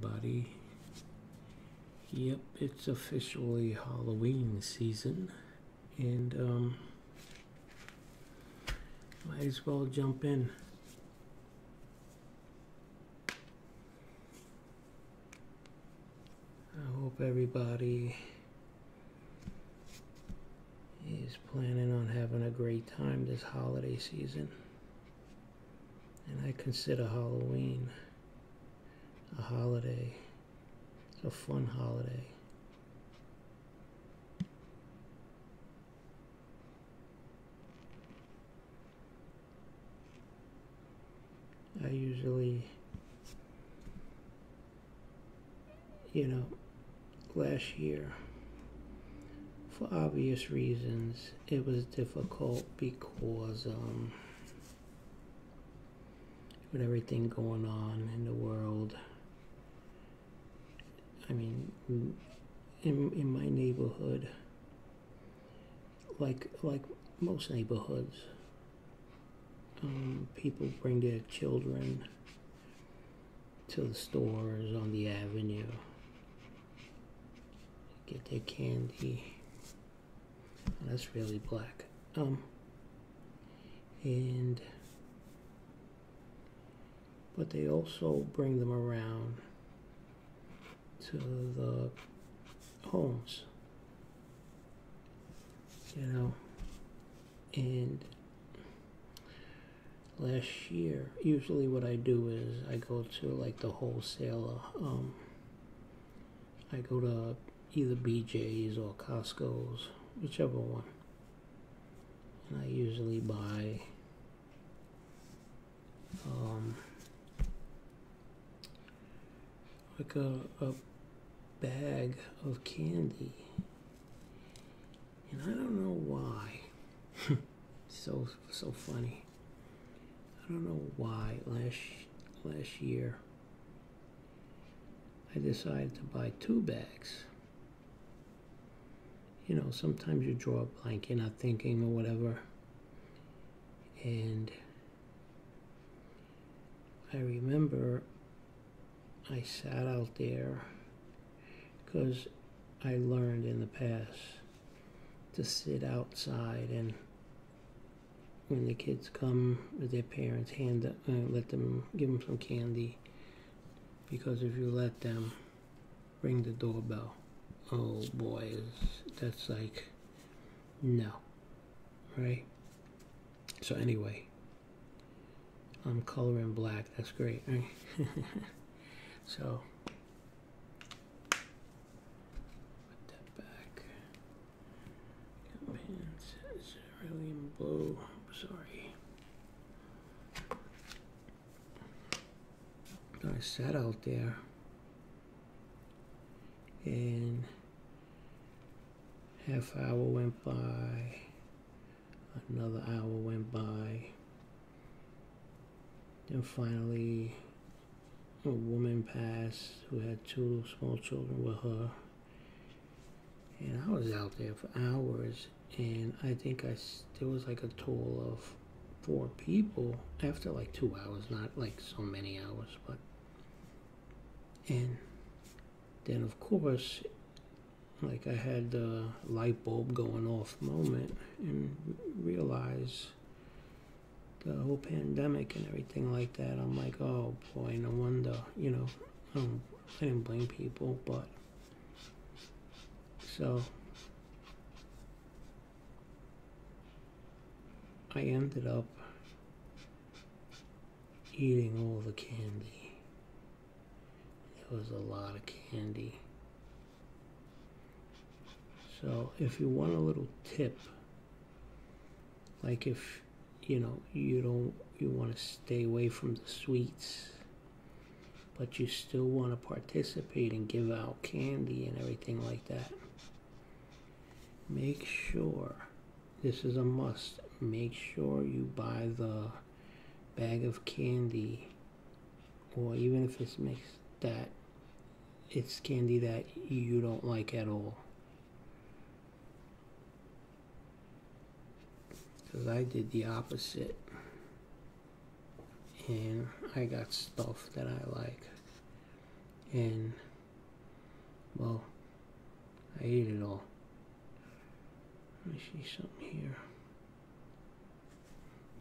everybody. Yep, it's officially Halloween season, and might as well jump in. I hope everybody is planning on having a great time this holiday season. And I consider Halloween a holiday. It's a fun holiday. I usually, you know, last year, for obvious reasons, it was difficult because with everything going on in the world. I mean, in my neighborhood, like most neighborhoods, people bring their children to the stores on the avenue, get their candy. That's really black. But they also bring them around to the homes, you know. And last year, usually what I do is I go to like the wholesaler. I go to either BJ's or Costco's, whichever one, and I usually buy like a bag of candy, and I don't know why. so funny. I don't know why last year I decided to buy 2 bags. You know, sometimes you draw a blank, you're not thinking or whatever. And I remember I sat out there because I learned in the past to sit outside, and when the kids come with their parents, give them some candy, because if you let them ring the doorbell, oh boy, that's like, no, right? So anyway, I'm coloring black, that's great, right? So, put that back. Got pants, it's really in blue, sorry. I sat out there, and half hour went by, another hour went by, and finally a woman passed who had 2 small children with her, and I was out there for hours, and I think there was like a total of 4 people after like 2 hours, not like so many hours, but, and then of course, like, I had the light bulb going off moment and realized the whole pandemic and everything like that. I'm like, oh boy, no wonder, you know. I didn't blame people, but so I ended up eating all the candy. It was a lot of candy. So if you want a little tip, like, if you know you want to stay away from the sweets, but you still want to participate and give out candy and everything like that, make sure, this is a must, make sure you buy the bag of candy, or even if it's mixed, that it's candy that you don't like at all. Because I did the opposite, and I got stuff that I like, and, well, I ate it all. Let me see something here.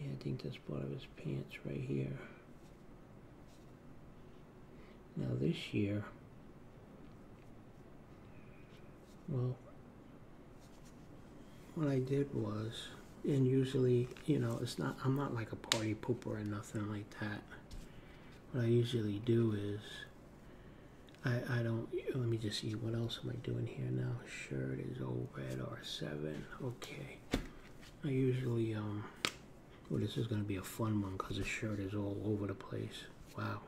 Yeah, I think that's part of his pants right here. Now this year, well, what I did was, and usually, you know, it's not, I'm not like a party pooper or nothing like that. What I usually do is, I don't, let me just see, what else am I doing here now? Shirt is old red R7, okay. I usually, oh, this is going to be a fun one because the shirt is all over the place. Wow.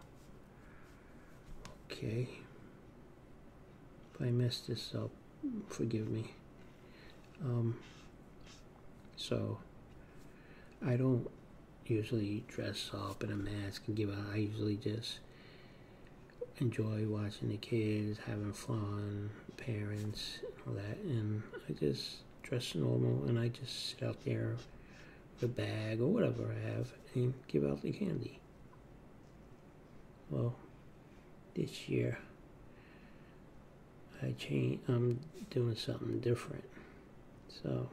Okay. If I mess this up, forgive me. So, I don't usually dress up in a mask and give out. I usually just enjoy watching the kids, having fun, parents, and all that. And I just dress normal and I just sit out there with a bag or whatever I have and give out the candy. Well, this year, I changed, I'm doing something different. So,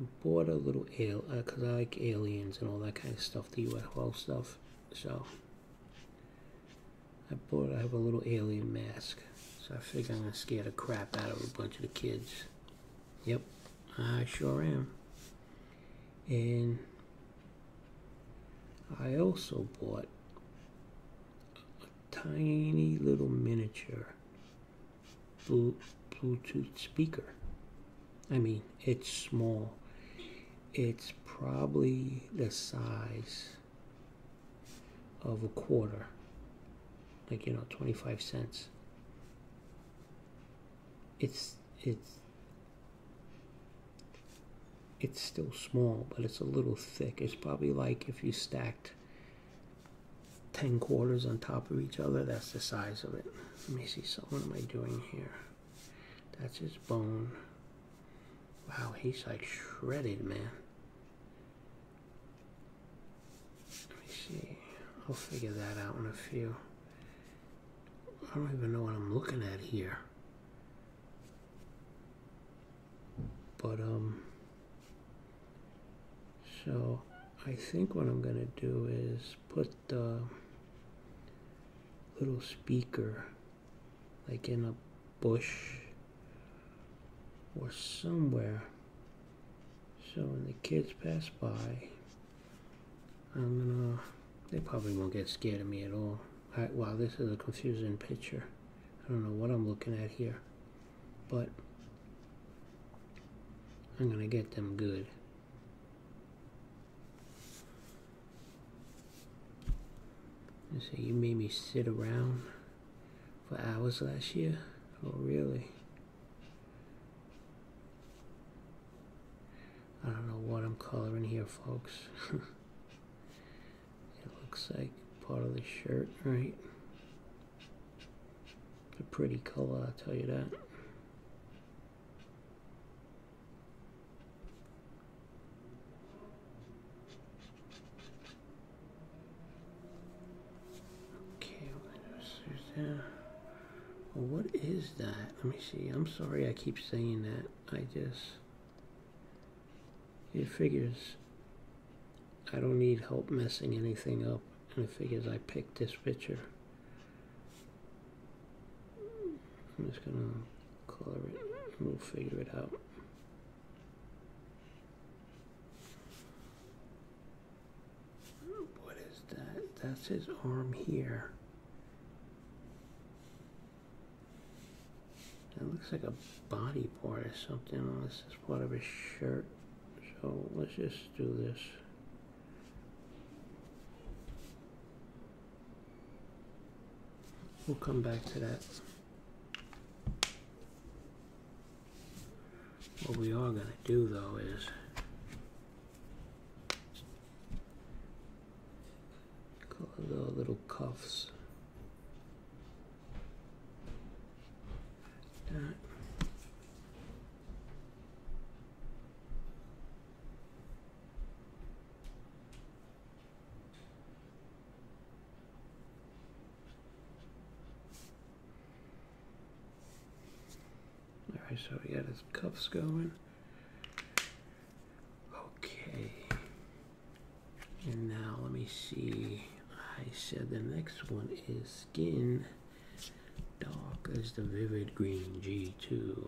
I bought a little alien, because I like aliens and all that kind of stuff, the UFO stuff. So, I have a little alien mask. So I figure I'm going to scare the crap out of a bunch of the kids. Yep, I sure am. And I also bought a tiny little miniature Bluetooth speaker. I mean, it's small. It's probably the size of a quarter. Like, you know, 25 cents. It's still small, but it's a little thick. It's probably like if you stacked 10 quarters on top of each other, that's the size of it. Let me see, so what am I doing here? That's his bone. Wow, he's like shredded, man. Let me see. I'll figure that out in a few. I don't even know what I'm looking at here. But, so I think what I'm going to do is put the little speaker like in a bush or somewhere, so when the kids pass by, they probably won't get scared of me at all. Wow, this is a confusing picture. I don't know what I'm looking at here, but I'm gonna get them good. You say you made me sit around for hours last year? Oh, really? I don't know what I'm coloring here, folks. It looks like part of the shirt, right? It's a pretty color, I'll tell you that. Okay, well, what is that? Let me see. I'm sorry I keep saying that. It figures I don't need help messing anything up, and it figures I picked this picture. I'm just gonna color it and we'll figure it out. What is that? That's his arm here. That looks like a body part or something, unless it's part of his shirt. So let's just do this. We'll come back to that. What we are going to do though is color the little cuffs. That. Okay, so he got his cuffs going. Okay. And now let me see. I said the next one is skin. Dark is the vivid green G2.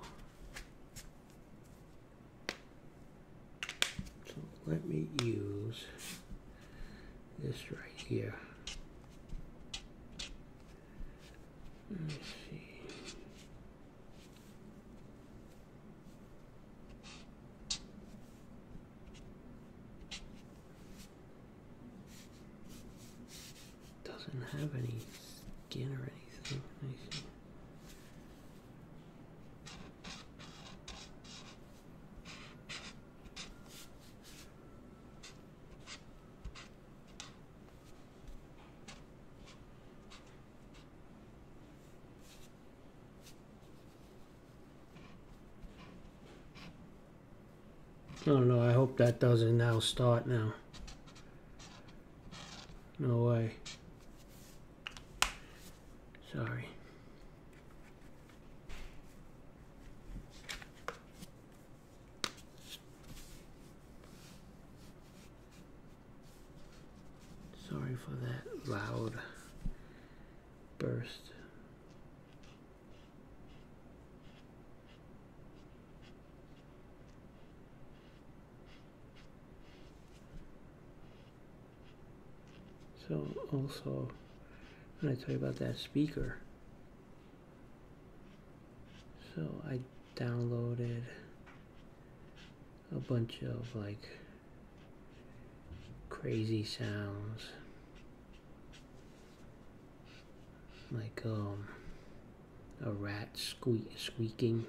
So let me use this right here. Let me see. Doesn't have any skin or anything. Let me see. Oh no, I hope that doesn't now start now. No way. Sorry. Sorry for that loud burst. So also, when I tell you about that speaker, so I downloaded a bunch of like crazy sounds, like a rat squeaking,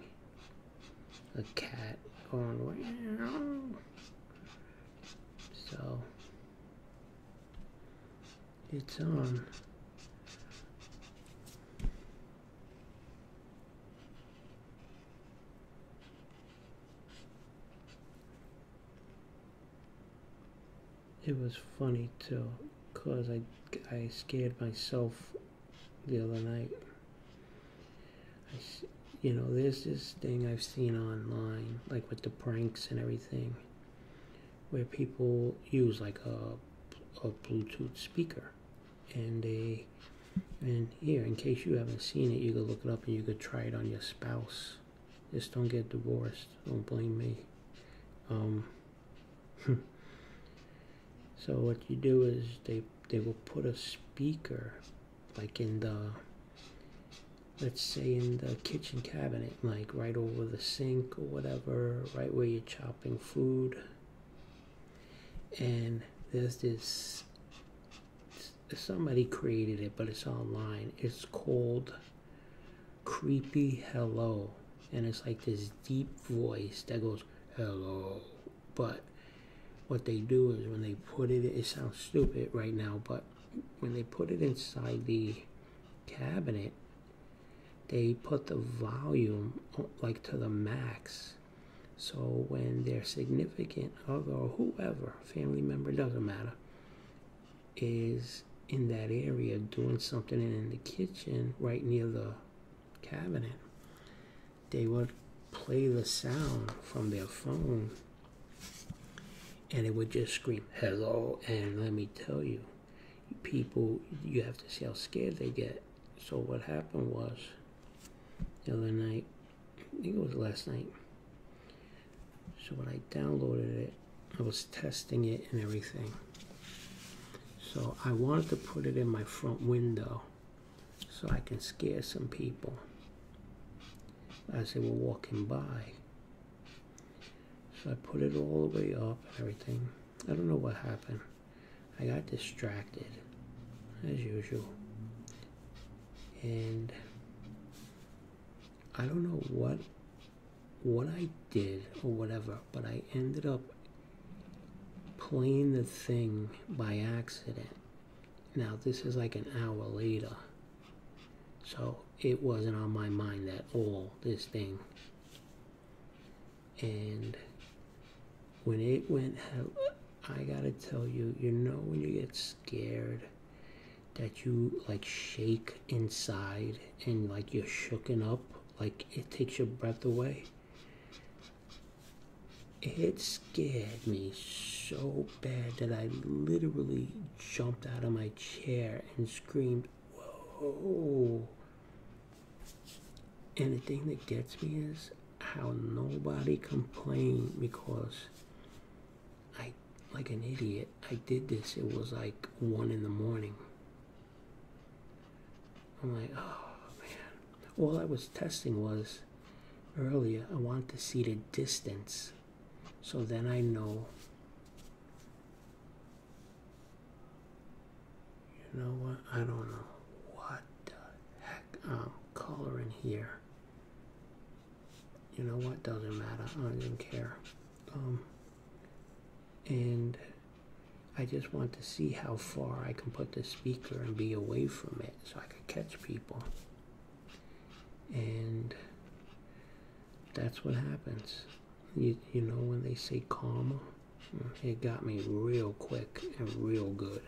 a cat going, so. It's on. It was funny too, cause I scared myself the other night. You know, there's this thing I've seen online, like with the pranks and everything, where people use like a Bluetooth speaker. And here, in case you haven't seen it, you could look it up and you could try it on your spouse. Just don't get divorced. Don't blame me. So what you do is they will put a speaker, like in the, let's say in the kitchen cabinet, like right over the sink or whatever, right where you're chopping food. And there's this. Somebody created it, but it's online. It's called Creepy Hello, and it's like this deep voice that goes hello. But what they do is when they put it, it sounds stupid right now, but when they put it inside the cabinet, they put the volume like to the max. So when their significant other or whoever, family member, doesn't matter, is in that area doing something in the kitchen right near the cabinet, they would play the sound from their phone and it would just scream hello. And let me tell you, people, you have to see how scared they get. So what happened was the other night, I think it was last night, so when I downloaded it, I was testing it and everything. So I wanted to put it in my front window so I can scare some people as they were walking by. So I put it all the way up and everything. I don't know what happened. I got distracted, as usual. And I don't know what I did or whatever, but I ended up playing the thing by accident. Now this is like an hour later, so it wasn't on my mind at all, this thing. And when it went, I gotta tell you, you know when you get scared that you like shake inside and like you're shooken up, like it takes your breath away. It scared me so bad that I literally jumped out of my chair and screamed, "Whoa!" And the thing that gets me is how nobody complained, because I, like an idiot, I did this. It was like 1 in the morning. I'm like, oh man. All I was testing was earlier, I wanted to see the distance. So then I know, you know what, I don't know what the heck I'm coloring here. You know what, doesn't matter, I don't even care. And I just want to see how far I can put the speaker and be away from it so I could catch people. And that's what happens. You know when they say karma? It got me real quick and real good.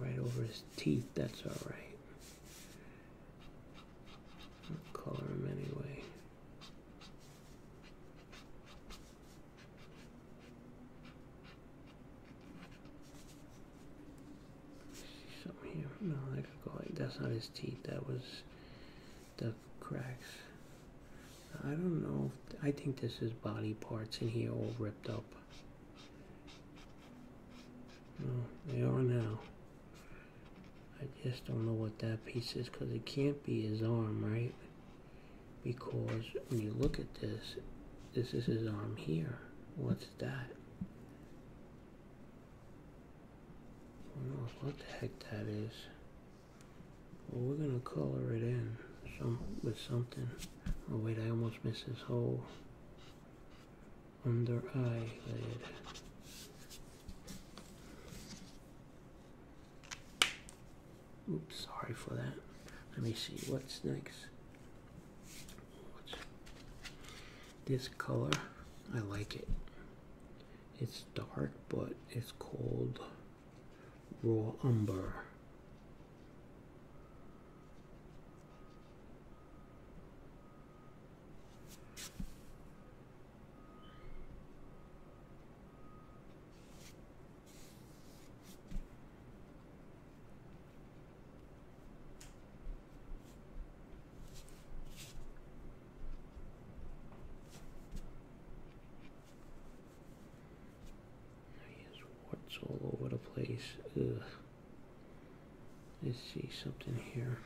Right over his teeth, that's alright. I'll color him anyway. No, that could go like, that's not his teeth, that was the cracks. I don't know, if, I think this is body parts in here all ripped up. No, they are now. I just don't know what that piece is, because it can't be his arm, right? Because when you look at this, this is his arm here. What's that? I don't know what the heck that is. Well, we're gonna color it in with something. Oh wait, I almost missed this whole under eye lid. Oops, sorry for that. Let me see what's next. This color, I like it. It's dark, but it's cold. Raw umber. All over the place. Ugh. Let's see something here.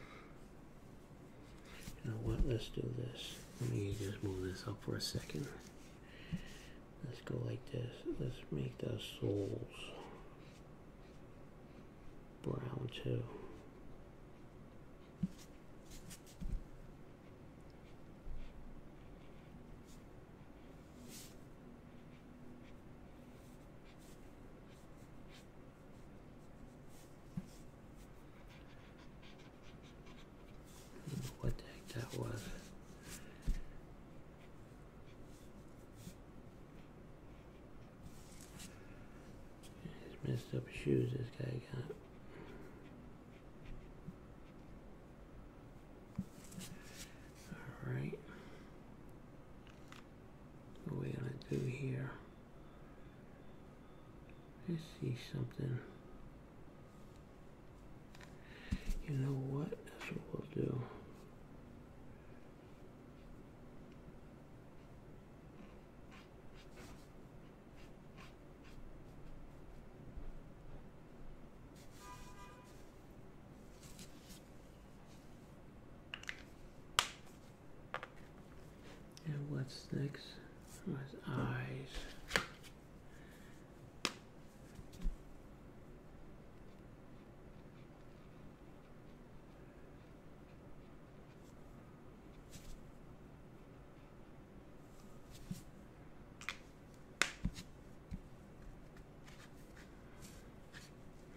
You know what? Let's do this. Let me just move this up for a second. Let's go like this. Let's make the soles brown too. Messed up shoes this guy got. Alright. What are we gonna do here? Let's see something. You know what? That's what we'll do. What's next? His eyes.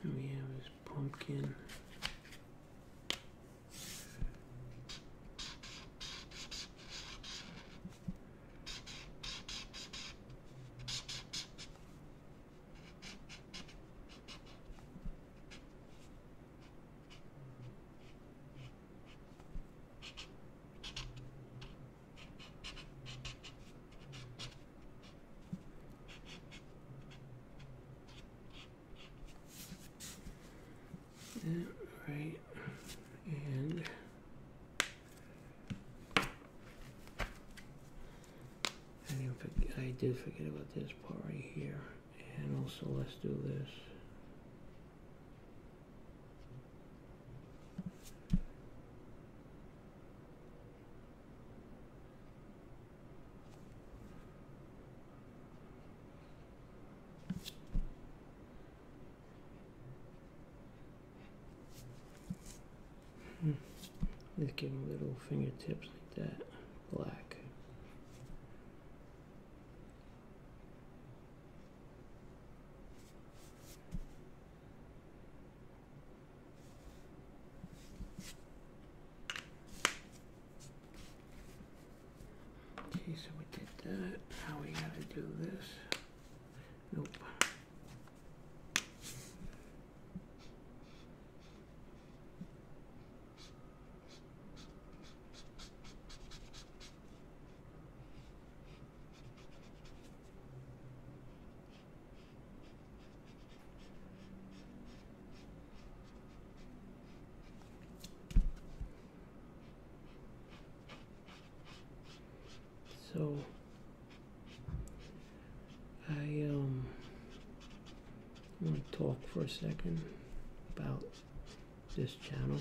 And we have his pumpkin. right? And I did forget about this part right here. And also let's do this. Just give them little fingertips like that, black. Okay, so we did that. Now we gotta do this. Nope. So I want to talk for a second about this channel.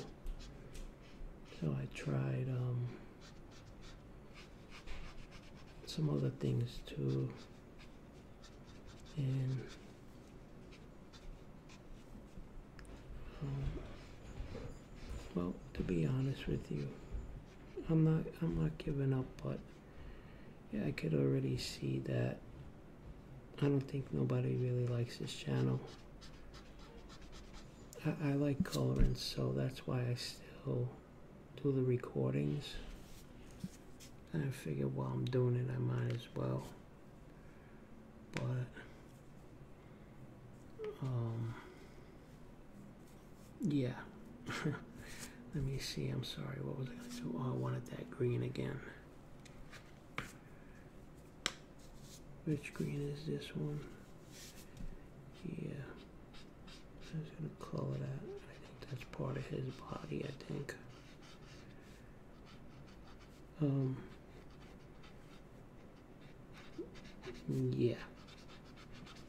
So I tried some other things too, and well, to be honest with you, I'm not giving up, but I could already see that I don't think nobody really likes this channel. I like coloring, so that's why I still do the recordings. And I figure while I'm doing it, I might as well. But, yeah. Let me see, I'm sorry, what was I going to do? Oh, I wanted that green again. Which green is this one? Yeah. I'm just gonna color that. I think that's part of his body, I think. Yeah.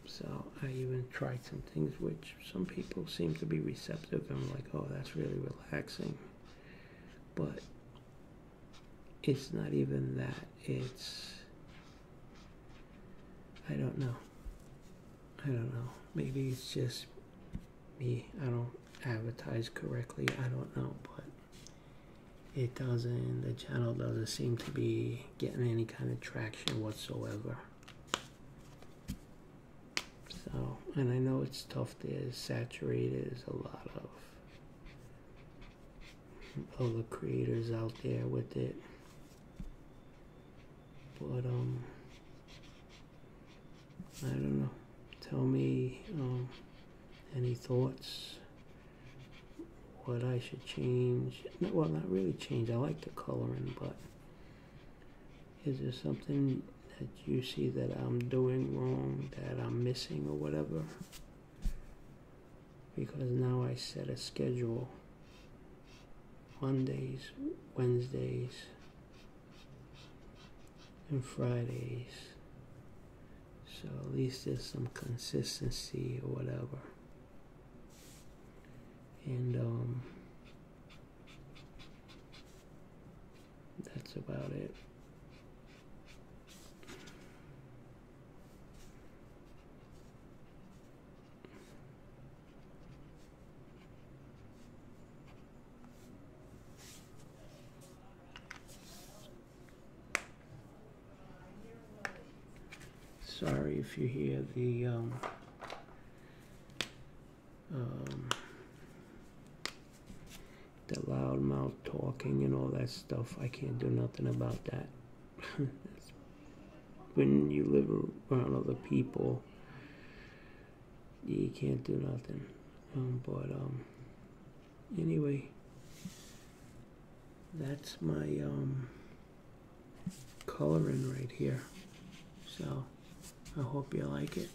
So I even tried some things which some people seem to be receptive and like, oh, that's really relaxing. But it's not even that, it's I don't know. Maybe it's just me. I don't advertise correctly. I don't know, but the channel doesn't seem to be getting any kind of traction whatsoever. So, and I know it's tough. There's saturated. There's a lot of other creators out there with it. But, I don't know. Tell me any thoughts, what I should change. No, well, not really change. I like the coloring, but is there something that you see that I'm doing wrong, that I'm missing or whatever? Because now I set a schedule. Mondays, Wednesdays, and Fridays. So at least there's some consistency or whatever. And that's about it. Sorry if you hear the loud mouth talking and all that stuff. I can't do nothing about that. When you live around other people, you can't do nothing. Anyway, that's my coloring right here. So I hope you like it.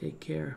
Take care.